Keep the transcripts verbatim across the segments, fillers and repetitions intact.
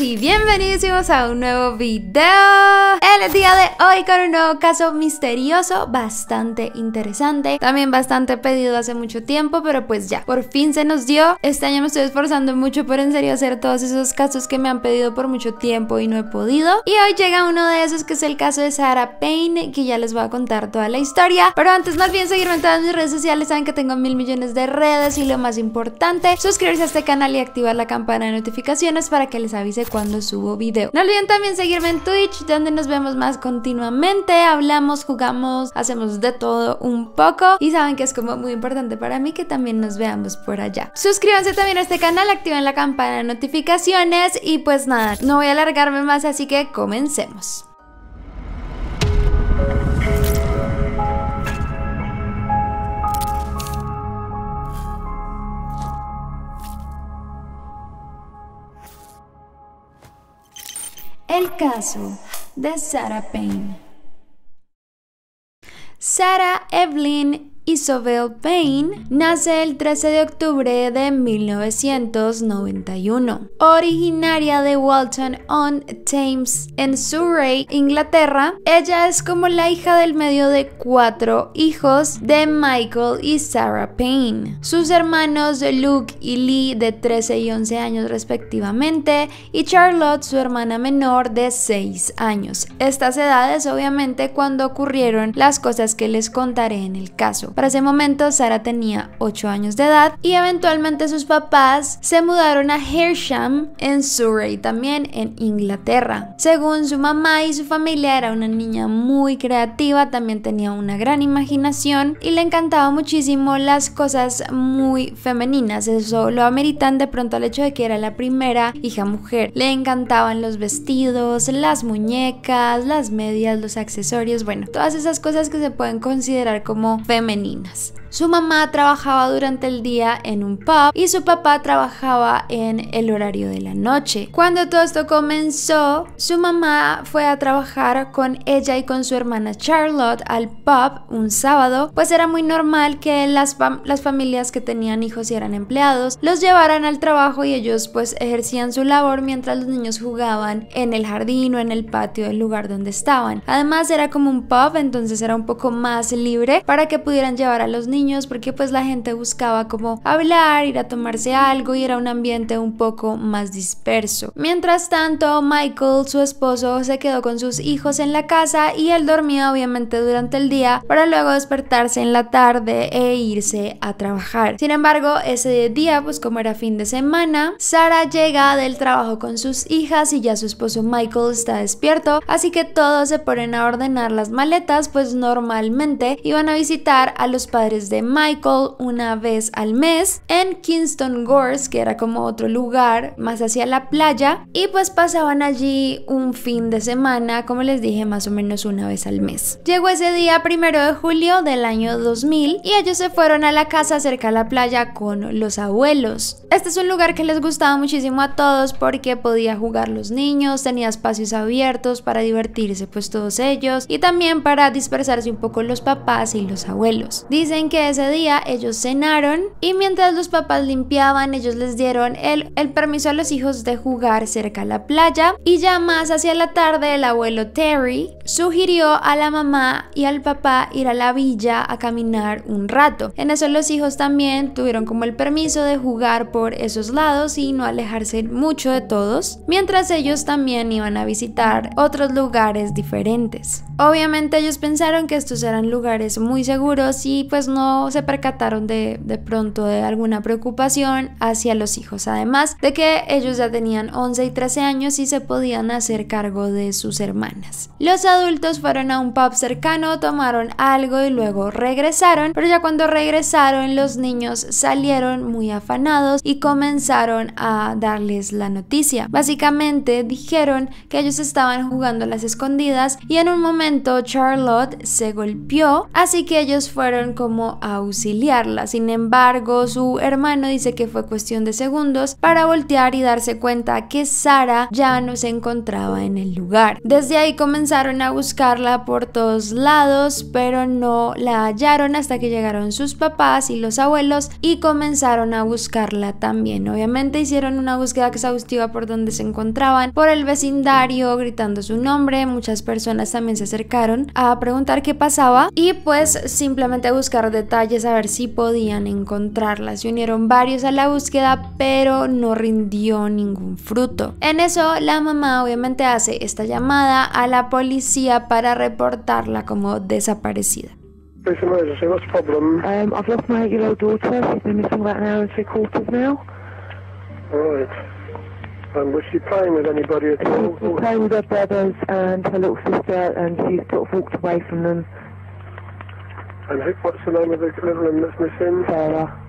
y bienvenidos a un nuevo video. El día de hoy con un nuevo caso misterioso, bastante interesante, también bastante pedido hace mucho tiempo, pero pues ya, por fin se nos dio. Este año me estoy esforzando mucho por en serio hacer todos esos casos que me han pedido por mucho tiempo y no he podido. Y hoy llega uno de esos que es el caso de Sarah Payne, que ya les voy a contar toda la historia. Pero antes, no olviden seguirme en todas mis redes sociales, saben que tengo mil millones de redes y lo más importante, suscribirse a este canal y activar la campana de notificaciones para que les avise cuando subo video. No olviden también seguirme en Twitch, donde nos vemos más continuamente, hablamos, jugamos, hacemos de todo un poco, y saben que es como muy importante para mí que también nos veamos por allá. Suscríbanse también a este canal, activen la campana de notificaciones y pues nada, no voy a alargarme más, así que comencemos. El caso de Sarah Payne. Sarah Evelyn Isabel Payne nace el trece de octubre de mil novecientos noventa y uno, originaria de Walton on Thames en Surrey, Inglaterra. Ella es como la hija del medio de cuatro hijos de Michael y Sarah Payne. Sus hermanos Luke y Lee, de trece y once años respectivamente, y Charlotte, su hermana menor, de seis años. Estas edades obviamente cuando ocurrieron las cosas que les contaré en el caso. Para ese momento Sarah tenía ocho años de edad y eventualmente sus papás se mudaron a Hersham en Surrey, también en Inglaterra. Según su mamá y su familia, era una niña muy creativa, también tenía una gran imaginación y le encantaba muchísimo las cosas muy femeninas. Eso lo ameritan de pronto al hecho de que era la primera hija mujer. Le encantaban los vestidos, las muñecas, las medias, los accesorios, bueno, todas esas cosas que se pueden considerar como femeninas. Su mamá trabajaba durante el día en un pub y su papá trabajaba en el horario de la noche. Cuando todo esto comenzó, su mamá fue a trabajar con ella y con su hermana Charlotte al pub un sábado, pues era muy normal que las, fam las familias que tenían hijos y eran empleados los llevaran al trabajo y ellos pues ejercían su labor mientras los niños jugaban en el jardín o en el patio del lugar donde estaban. Además era como un pub, entonces era un poco más libre para que pudieran llevar a los niños niños, porque pues la gente buscaba como hablar, ir a tomarse algo y era un ambiente un poco más disperso. Mientras tanto, Michael, su esposo, se quedó con sus hijos en la casa y él dormía obviamente durante el día para luego despertarse en la tarde e irse a trabajar. Sin embargo, ese día, pues como era fin de semana, Sarah llega del trabajo con sus hijas y ya su esposo Michael está despierto, así que todos se ponen a ordenar las maletas, pues normalmente iban a visitar a los padres de Michael una vez al mes en Kingston Gorse, que era como otro lugar más hacia la playa, y pues pasaban allí un fin de semana, como les dije, más o menos una vez al mes. Llegó ese día primero de julio del año dos mil y ellos se fueron a la casa cerca a la playa con los abuelos. Este es un lugar que les gustaba muchísimo a todos porque podía jugar los niños, tenía espacios abiertos para divertirse pues todos ellos y también para dispersarse un poco los papás y los abuelos. Dicen que ese día ellos cenaron y mientras los papás limpiaban, ellos les dieron el, el permiso a los hijos de jugar cerca a la playa, y ya más hacia la tarde el abuelo Terry sugirió a la mamá y al papá ir a la villa a caminar un rato. En eso los hijos también tuvieron como el permiso de jugar por esos lados y no alejarse mucho de todos, mientras ellos también iban a visitar otros lugares diferentes. Obviamente ellos pensaron que estos eran lugares muy seguros y pues no se percataron de, de pronto de alguna preocupación hacia los hijos, además de que ellos ya tenían once y trece años y se podían hacer cargo de sus hermanas. Los adultos fueron a un pub cercano, tomaron algo y luego regresaron, pero ya cuando regresaron los niños salieron muy afanados y comenzaron a darles la noticia. Básicamente dijeron que ellos estaban jugando a las escondidas y en un momento Charlotte se golpeó, así que ellos fueron como llamó a auxiliarla. Sin embargo, su hermano dice que fue cuestión de segundos para voltear y darse cuenta que Sara ya no se encontraba en el lugar. Desde ahí comenzaron a buscarla por todos lados, pero no la hallaron hasta que llegaron sus papás y los abuelos y comenzaron a buscarla también. Obviamente hicieron una búsqueda exhaustiva por donde se encontraban, por el vecindario, gritando su nombre. Muchas personas también se acercaron a preguntar qué pasaba y pues simplemente a buscar detalles a ver si podían encontrarla. Se unieron varios a la búsqueda, pero no rindió ningún fruto. En eso la mamá obviamente hace esta llamada a la policía para reportarla como desaparecida. Um, was she playing with anybody at all? She was playing with her brothers and her little sister, and she sort of walked away from them. And who, what's the name of the little one that's missing? Sarah.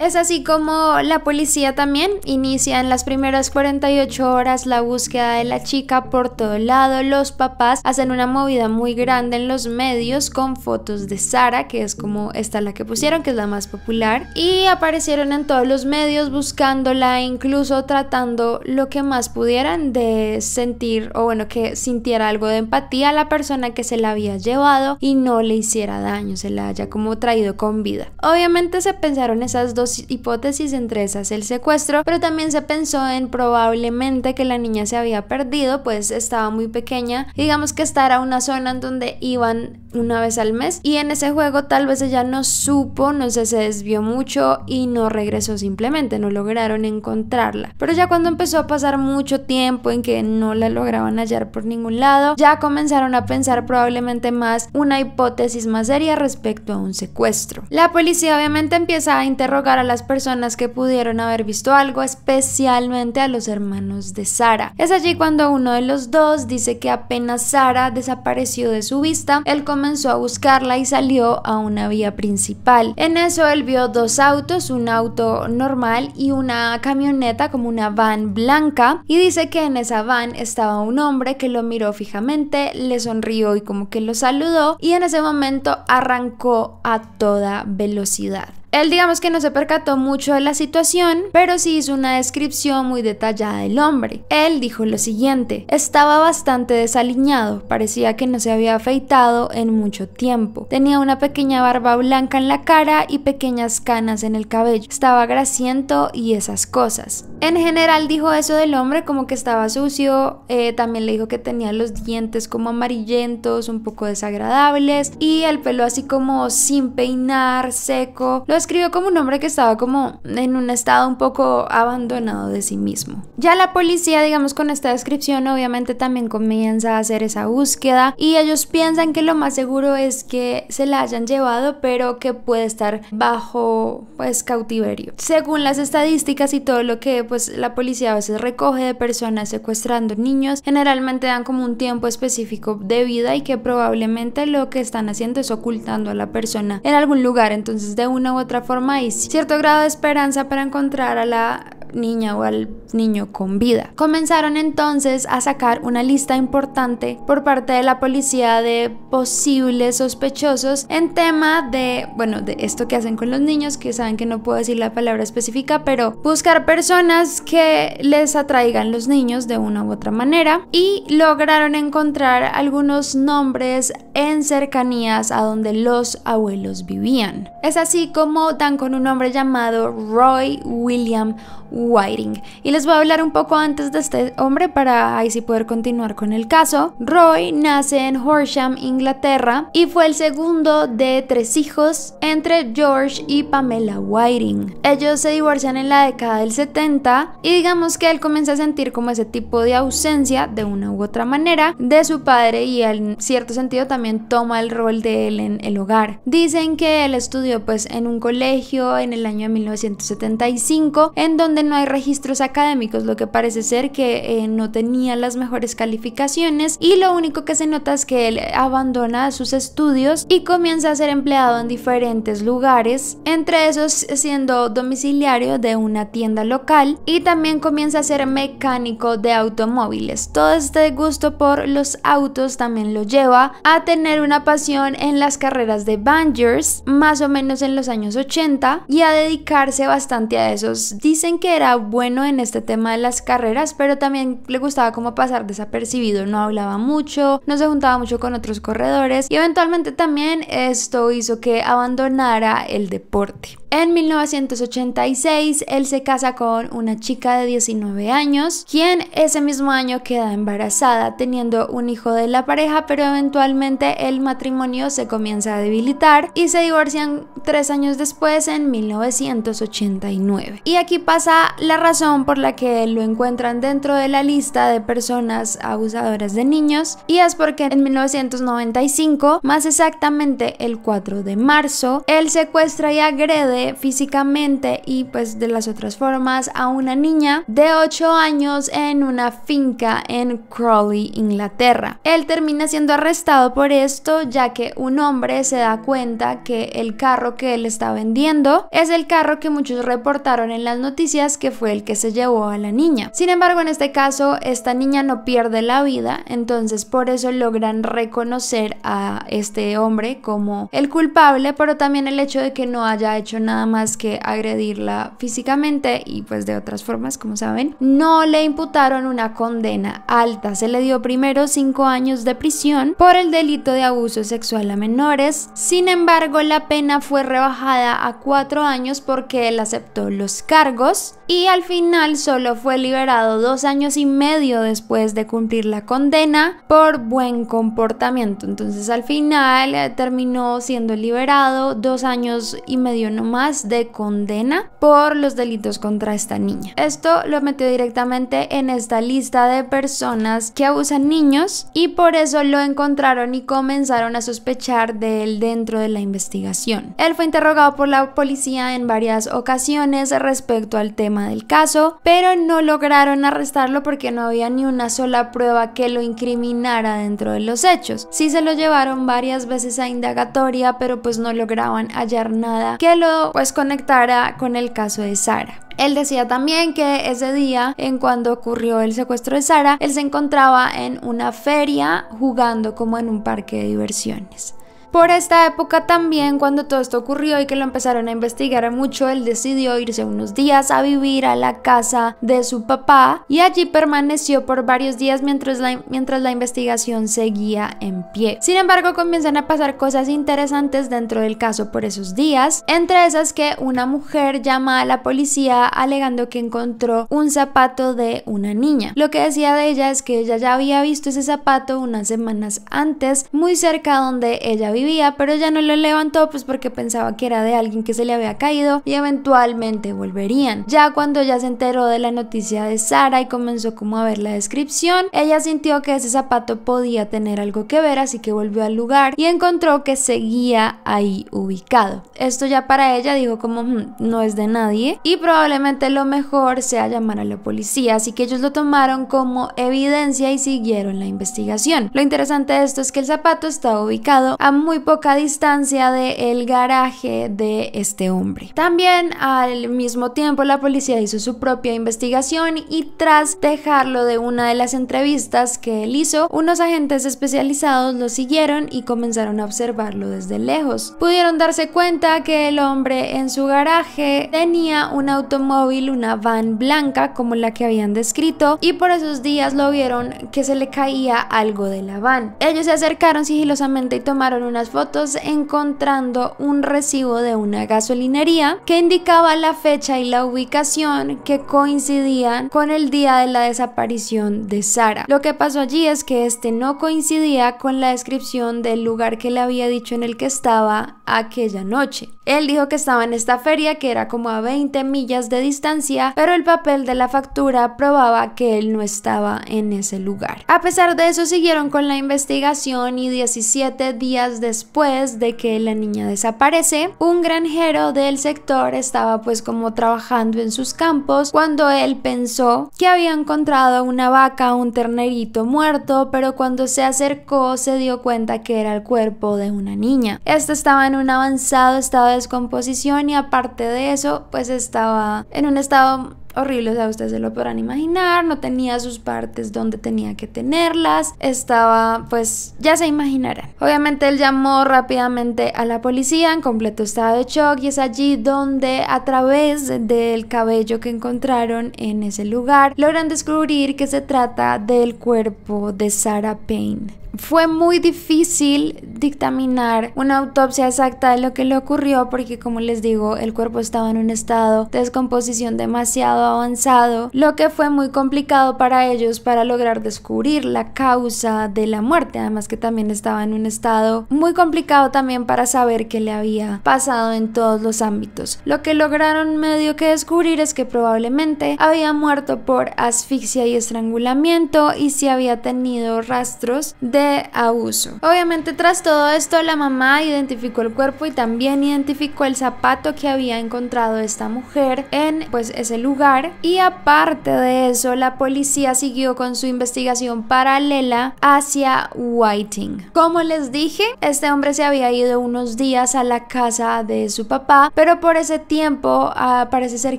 Es así como la policía también inicia en las primeras cuarenta y ocho horas la búsqueda de la chica por todo lado. Los papás hacen una movida muy grande en los medios con fotos de Sara, que es como esta la que pusieron, que es la más popular, y aparecieron en todos los medios buscándola, incluso tratando lo que más pudieran de sentir, o bueno, que sintiera algo de empatía a la persona que se la había llevado y no le hiciera daño, se la haya como traído con vida. Obviamente se pensaron esas dos hipótesis, entre esas el secuestro, pero también se pensó en probablemente que la niña se había perdido, pues estaba muy pequeña, y digamos que esta era una zona en donde iban una vez al mes y en ese juego tal vez ella no supo, no sé, se desvió mucho y no regresó, simplemente no lograron encontrarla. Pero ya cuando empezó a pasar mucho tiempo en que no la lograban hallar por ningún lado, ya comenzaron a pensar probablemente más una hipótesis más seria respecto a un secuestro. La policía obviamente empieza a interrogar a las personas que pudieron haber visto algo, especialmente a los hermanos de Sara. Es allí cuando uno de los dos dice que apenas Sara desapareció de su vista, él comenzó a buscarla y salió a una vía principal. En eso él vio dos autos, un auto normal y una camioneta como una van blanca, y dice que en esa van estaba un hombre que lo miró fijamente, le sonrió y como que lo saludó, y en ese momento arrancó a toda velocidad. Él digamos que no se percató mucho de la situación, pero sí hizo una descripción muy detallada del hombre. Él dijo lo siguiente: estaba bastante desaliñado, parecía que no se había afeitado en mucho tiempo. Tenía una pequeña barba blanca en la cara y pequeñas canas en el cabello. Estaba grasiento y esas cosas. En general dijo eso del hombre, como que estaba sucio, eh, también le dijo que tenía los dientes como amarillentos, un poco desagradables, y el pelo así como sin peinar, seco. Los describió como un hombre que estaba como en un estado un poco abandonado de sí mismo. Ya la policía, digamos, con esta descripción obviamente también comienza a hacer esa búsqueda y ellos piensan que lo más seguro es que se la hayan llevado, pero que puede estar bajo pues cautiverio. Según las estadísticas y todo lo que pues la policía a veces recoge de personas secuestrando niños, generalmente dan como un tiempo específico de vida y que probablemente lo que están haciendo es ocultando a la persona en algún lugar. Entonces, de una u otra forma hay cierto grado de esperanza para encontrar a la niña o al niño con vida. Comenzaron entonces a sacar una lista importante por parte de la policía de posibles sospechosos en tema de, bueno, de esto que hacen con los niños, que saben que no puedo decir la palabra específica, pero buscar personas que les atraigan los niños de una u otra manera, y lograron encontrar algunos nombres en cercanías a donde los abuelos vivían. Es así como dan con un hombre llamado Roy William Whiting. Y les voy a hablar un poco antes de este hombre para ahí sí poder continuar con el caso. Roy nace en Horsham, Inglaterra, y fue el segundo de tres hijos entre George y Pamela Whiting. Ellos se divorcian en la década del setenta y digamos que él comienza a sentir como ese tipo de ausencia de una u otra manera de su padre, y en cierto sentido también toma el rol de él en el hogar. Dicen que él estudió pues en un colegio en el año de mil novecientos setenta y cinco en donde no hay registros académicos, lo que parece ser que eh, no tenía las mejores calificaciones, y lo único que se nota es que él abandona sus estudios y comienza a ser empleado en diferentes lugares, entre esos siendo domiciliario de una tienda local, y también comienza a ser mecánico de automóviles. Todo este gusto por los autos también lo lleva a tener una pasión en las carreras de bangers, más o menos en los años ochenta, y a dedicarse bastante a esos. Dicen que era bueno en este tema de las carreras, pero también le gustaba como pasar desapercibido, no hablaba mucho, no se juntaba mucho con otros corredores, y eventualmente también esto hizo que abandonara el deporte. En mil novecientos ochenta y seis él se casa con una chica de diecinueve años, quien ese mismo año queda embarazada, teniendo un hijo de la pareja, pero eventualmente el matrimonio se comienza a debilitar y se divorcian tres años después, en mil novecientos ochenta y nueve. Y aquí pasa la razón por la que lo encuentran dentro de la lista de personas abusadoras de niños, y es porque en mil novecientos noventa y cinco, más exactamente el cuatro de marzo, él secuestra y agrede físicamente y pues de las otras formas a una niña de ocho años en una finca en Crawley, Inglaterra. Él termina siendo arrestado por esto, ya que un hombre se da cuenta que el carro que él está vendiendo es el carro que muchos reportaron en las noticias que fue el que se llevó a la niña. Sin embargo, en este caso esta niña no pierde la vida, entonces por eso logran reconocer a este hombre como el culpable, pero también el hecho de que no haya hecho nada nada más que agredirla físicamente y pues de otras formas, como saben. No le imputaron una condena alta, se le dio primero cinco años de prisión por el delito de abuso sexual a menores. Sin embargo, la pena fue rebajada a cuatro años porque él aceptó los cargos, y al final solo fue liberado dos años y medio después de cumplir la condena por buen comportamiento. Entonces al final eh, terminó siendo liberado dos años y medio nomás más de condena por los delitos contra esta niña. Esto lo metió directamente en esta lista de personas que abusan niños, y por eso lo encontraron y comenzaron a sospechar de él dentro de la investigación. Él fue interrogado por la policía en varias ocasiones respecto al tema del caso, pero no lograron arrestarlo porque no había ni una sola prueba que lo incriminara dentro de los hechos. Sí se lo llevaron varias veces a indagatoria, pero pues no lograban hallar nada que lo pues conectara con el caso de Sara. Él decía también que ese día, en cuando ocurrió el secuestro de Sara, él se encontraba en una feria jugando como en un parque de diversiones. Por esta época también, cuando todo esto ocurrió y que lo empezaron a investigar mucho, él decidió irse unos días a vivir a la casa de su papá, y allí permaneció por varios días mientras la, mientras la investigación seguía en pie. Sin embargo, comienzan a pasar cosas interesantes dentro del caso por esos días, entre esas que una mujer llama a la policía alegando que encontró un zapato de una niña. Lo que decía de ella es que ella ya había visto ese zapato unas semanas antes, muy cerca donde ella vivía, pero ya no lo levantó pues porque pensaba que era de alguien que se le había caído y eventualmente volverían. Ya cuando ella se enteró de la noticia de Sara y comenzó como a ver la descripción, ella sintió que ese zapato podía tener algo que ver, así que volvió al lugar y encontró que seguía ahí ubicado. Esto ya para ella dijo como hmm, no es de nadie y probablemente lo mejor sea llamar a la policía, así que ellos lo tomaron como evidencia y siguieron la investigación. Lo interesante de esto es que el zapato estaba ubicado a muy Muy poca distancia del garaje de este hombre. También al mismo tiempo la policía hizo su propia investigación, y tras dejarlo de una de las entrevistas que él hizo, unos agentes especializados lo siguieron y comenzaron a observarlo desde lejos. Pudieron darse cuenta que el hombre en su garaje tenía un automóvil, una van blanca como la que habían descrito, y por esos días lo vieron que se le caía algo de la van. Ellos se acercaron sigilosamente y tomaron una fotos, encontrando un recibo de una gasolinería que indicaba la fecha y la ubicación que coincidían con el día de la desaparición de Sara. Lo que pasó allí es que este no coincidía con la descripción del lugar que le había dicho en el que estaba aquella noche. Él dijo que estaba en esta feria, que era como a veinte millas de distancia, pero el papel de la factura probaba que él no estaba en ese lugar. A pesar de eso, siguieron con la investigación, y diecisiete días después de que la niña desaparece, un granjero del sector estaba pues como trabajando en sus campos cuando él pensó que había encontrado una vaca, un ternerito muerto, pero cuando se acercó se dio cuenta que era el cuerpo de una niña. Esta estaba en un avanzado estado de descomposición y aparte de eso pues estaba en un estado horrible, o sea, ustedes se lo podrán imaginar, no tenía sus partes donde tenía que tenerlas, estaba, pues, ya se imaginarán. Obviamente él llamó rápidamente a la policía en completo estado de shock y es allí donde a través del cabello que encontraron en ese lugar logran descubrir que se trata del cuerpo de Sarah Payne. Fue muy difícil dictaminar una autopsia exacta de lo que le ocurrió porque, como les digo, el cuerpo estaba en un estado de descomposición demasiado avanzado, lo que fue muy complicado para ellos para lograr descubrir la causa de la muerte, además que también estaba en un estado muy complicado también para saber qué le había pasado en todos los ámbitos. Lo que lograron medio que descubrir es que probablemente había muerto por asfixia y estrangulamiento y si había tenido rastros de De abuso. Obviamente tras todo esto la mamá identificó el cuerpo y también identificó el zapato que había encontrado esta mujer en pues ese lugar, y aparte de eso la policía siguió con su investigación paralela hacia Whiting. Como les dije, este hombre se había ido unos días a la casa de su papá, pero por ese tiempo uh, parece ser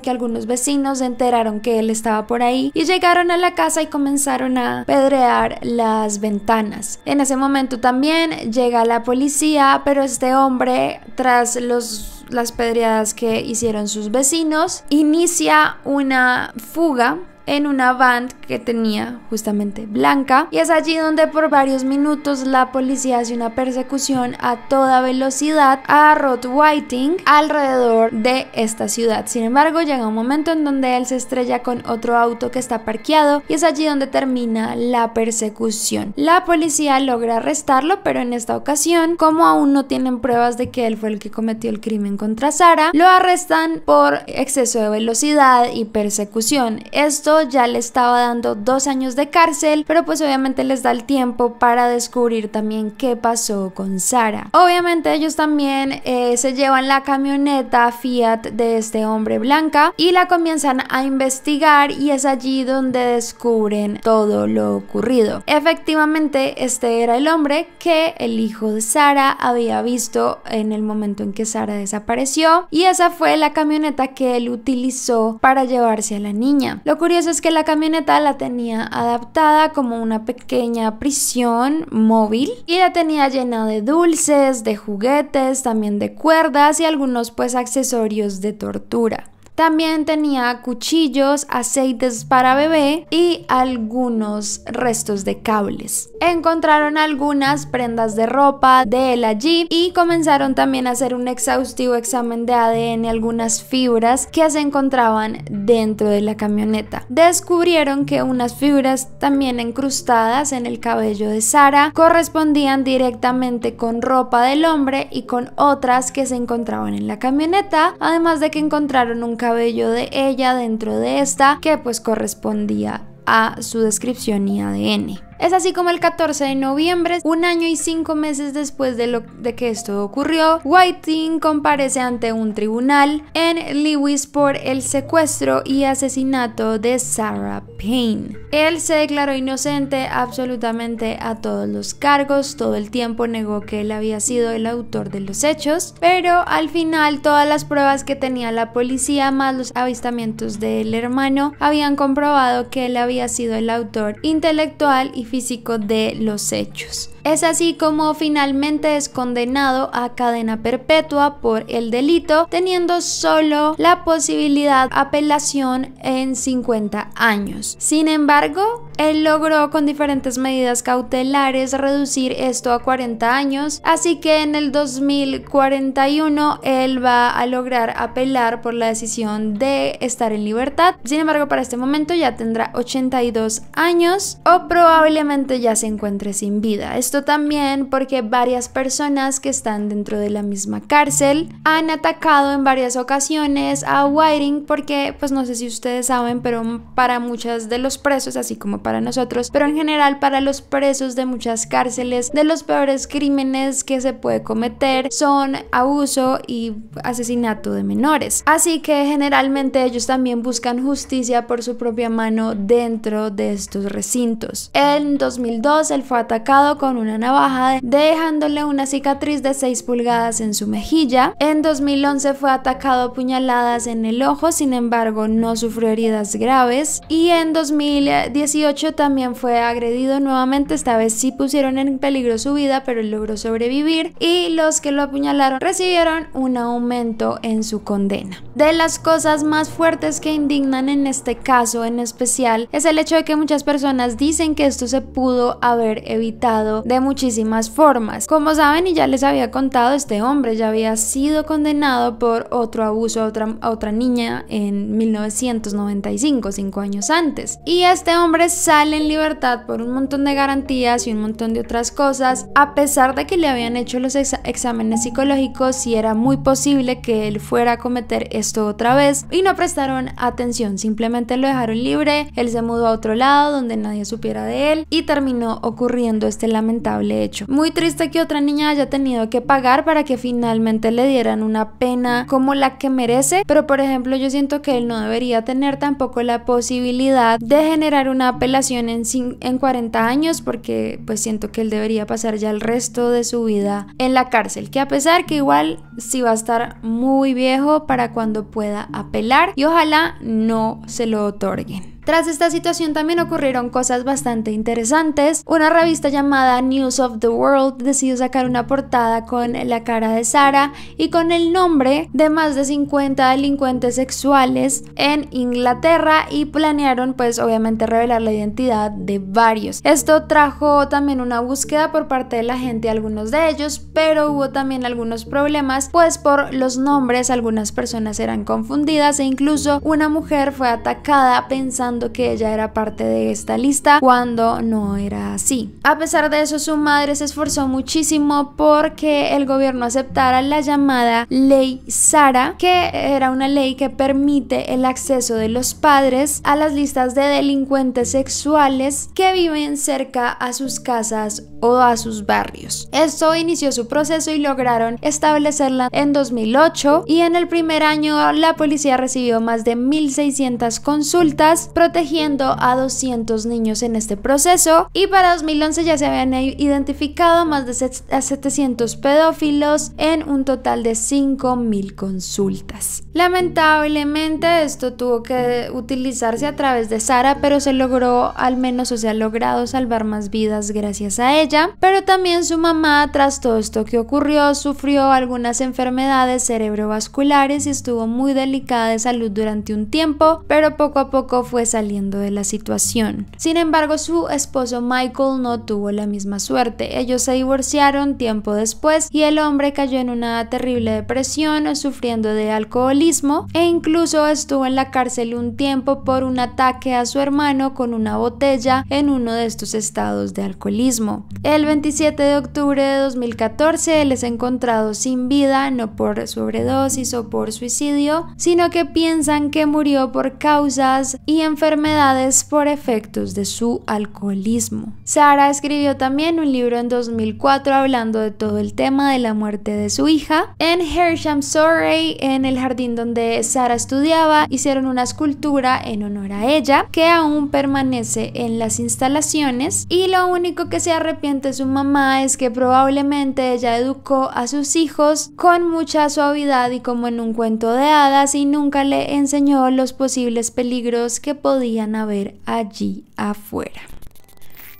que algunos vecinos se enteraron que él estaba por ahí y llegaron a la casa y comenzaron a apedrear las ventanas. En ese momento también llega la policía, pero este hombre, tras los, las pedreadas que hicieron sus vecinos, inicia una fuga en una van que tenía justamente blanca, y es allí donde por varios minutos la policía hace una persecución a toda velocidad a Roy Whiting alrededor de esta ciudad. Sin embargo, llega un momento en donde él se estrella con otro auto que está parqueado y es allí donde termina la persecución. La policía logra arrestarlo, pero en esta ocasión, como aún no tienen pruebas de que él fue el que cometió el crimen contra Sara, lo arrestan por exceso de velocidad y persecución. Esto ya le estaba dando dos años de cárcel, pero pues obviamente les da el tiempo para descubrir también qué pasó con Sara. Obviamente ellos también eh, se llevan la camioneta Fiat de este hombre blanca y la comienzan a investigar, y es allí donde descubren todo lo ocurrido. Efectivamente este era el hombre que el hijo de Sara había visto en el momento en que Sara desapareció, y esa fue la camioneta que él utilizó para llevarse a la niña. Lo curioso es que la camioneta la tenía adaptada como una pequeña prisión móvil y la tenía llena de dulces, de juguetes, también de cuerdas y algunos pues accesorios de tortura. También tenía cuchillos, aceites para bebé y algunos restos de cables. Encontraron algunas prendas de ropa de él allí y comenzaron también a hacer un exhaustivo examen de A D N, algunas fibras que se encontraban dentro de la camioneta. Descubrieron que unas fibras también incrustadas en el cabello de Sara correspondían directamente con ropa del hombre y con otras que se encontraban en la camioneta, además de que encontraron un cabello de ella dentro de esta que pues correspondía a su descripción y A D N. Es así como el catorce de noviembre, un año y cinco meses después de, lo, de que esto ocurrió, Whiting comparece ante un tribunal en Lewis por el secuestro y asesinato de Sarah Payne. Él se declaró inocente absolutamente a todos los cargos, todo el tiempo negó que él había sido el autor de los hechos, pero al final todas las pruebas que tenía la policía más los avistamientos del hermano habían comprobado que él había sido el autor intelectual y físico de los hechos. Es así como finalmente es condenado a cadena perpetua por el delito, teniendo solo la posibilidad de apelación en cincuenta años. Sin embargo, él logró con diferentes medidas cautelares reducir esto a cuarenta años, así que en el dos mil cuarenta y uno él va a lograr apelar por la decisión de estar en libertad. Sin embargo, para este momento ya tendrá ochenta y dos años o probablemente ya se encuentre sin vida. Esto Esto también porque varias personas que están dentro de la misma cárcel han atacado en varias ocasiones a Whiting porque, pues no sé si ustedes saben, pero para muchos de los presos, así como para nosotros, pero en general para los presos de muchas cárceles, de los peores crímenes que se puede cometer son abuso y asesinato de menores. Así que generalmente ellos también buscan justicia por su propia mano dentro de estos recintos. En dos mil dos él fue atacado con una navaja dejándole una cicatriz de seis pulgadas en su mejilla. En dos mil once fue atacado a puñaladas en el ojo, sin embargo no sufrió heridas graves, y en dos mil dieciocho también fue agredido nuevamente. Esta vez sí pusieron en peligro su vida, pero él logró sobrevivir y los que lo apuñalaron recibieron un aumento en su condena. De las cosas más fuertes que indignan en este caso en especial es el hecho de que muchas personas dicen que esto se pudo haber evitado de muchísimas formas. Como saben, y ya les había contado, este hombre ya había sido condenado por otro abuso a otra, a otra niña en mil novecientos noventa y cinco, cinco años antes, y este hombre sale en libertad por un montón de garantías y un montón de otras cosas. A pesar de que le habían hecho los ex exámenes psicológicos, sí era muy posible que él fuera a cometer esto otra vez, y no prestaron atención, simplemente lo dejaron libre. Él se mudó a otro lado donde nadie supiera de él y terminó ocurriendo este lamentable hecho. Muy triste que otra niña haya tenido que pagar para que finalmente le dieran una pena como la que merece, pero por ejemplo yo siento que él no debería tener tampoco la posibilidad de generar una apelación en, en cuarenta años, porque pues siento que él debería pasar ya el resto de su vida en la cárcel, que a pesar que igual sí va a estar muy viejo para cuando pueda apelar, y ojalá no se lo otorguen. Tras esta situación también ocurrieron cosas bastante interesantes. Una revista llamada News of the World decidió sacar una portada con la cara de Sara y con el nombre de más de cincuenta delincuentes sexuales en Inglaterra, y planearon pues obviamente revelar la identidad de varios. Esto trajo también una búsqueda por parte de la gente, algunos de ellos, pero hubo también algunos problemas pues por los nombres. Algunas personas eran confundidas e incluso una mujer fue atacada pensando que ella era parte de esta lista cuando no era así. A pesar de eso, su madre se esforzó muchísimo porque el gobierno aceptara la llamada Ley Sara, que era una ley que permite el acceso de los padres a las listas de delincuentes sexuales que viven cerca a sus casas o a sus barrios. Esto inició su proceso y lograron establecerla en dos mil ocho, y en el primer año la policía recibió más de mil seiscientas consultas, protegiendo a doscientos niños en este proceso, y para dos mil once ya se habían identificado más de setecientos pedófilos en un total de cinco mil consultas. Lamentablemente esto tuvo que utilizarse a través de Sara, pero se logró al menos, o sea, logrado salvar más vidas gracias a ella. Pero también su mamá, tras todo esto que ocurrió, sufrió algunas enfermedades cerebrovasculares y estuvo muy delicada de salud durante un tiempo, pero poco a poco fue saliendo de la situación. Sin embargo, su esposo Michael no tuvo la misma suerte. Ellos se divorciaron tiempo después y el hombre cayó en una terrible depresión, sufriendo de alcoholismo, e incluso estuvo en la cárcel un tiempo por un ataque a su hermano con una botella en uno de estos estados de alcoholismo. El veintisiete de octubre de dos mil catorce él es encontrado sin vida, no por sobredosis o por suicidio, sino que piensan que murió por causas y enfermedades por efectos de su alcoholismo. Sara escribió también un libro en dos mil cuatro hablando de todo el tema de la muerte de su hija. En Hersham, Surrey, en el jardín donde Sara estudiaba, hicieron una escultura en honor a ella que aún permanece en las instalaciones, y lo único que se arrepiente su mamá es que probablemente ella educó a sus hijos con mucha suavidad y como en un cuento de hadas, y nunca le enseñó los posibles peligros que podían haber allí afuera.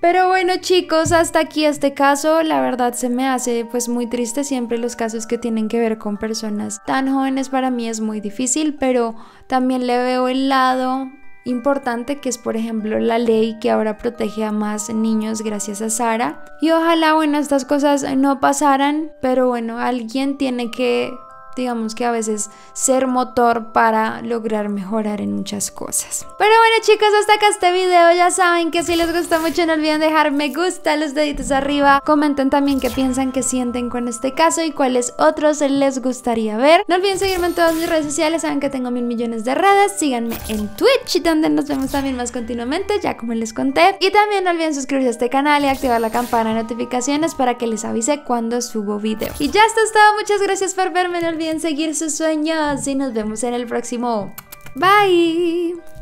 Pero bueno chicos, hasta aquí este caso. La verdad se me hace pues muy triste siempre los casos que tienen que ver con personas tan jóvenes. Para mí es muy difícil, pero también le veo el lado importante, que es por ejemplo la ley que ahora protege a más niños gracias a Sara, y ojalá bueno estas cosas no pasaran, pero bueno, alguien tiene que digamos que a veces ser motor para lograr mejorar en muchas cosas. Pero bueno chicos, hasta acá este video. Ya saben que si les gusta mucho no olviden dejar me gusta, los deditos arriba. Comenten también qué piensan, qué sienten con este caso y cuáles otros les gustaría ver. No olviden seguirme en todas mis redes sociales, saben que tengo mil millones de redes. Síganme en Twitch, donde nos vemos también más continuamente, ya como les conté. Y también no olviden suscribirse a este canal y activar la campana de notificaciones para que les avise cuando subo video. Y ya esto es todo, muchas gracias por verme, no olviden seguir sus sueños y nos vemos en el próximo. Bye.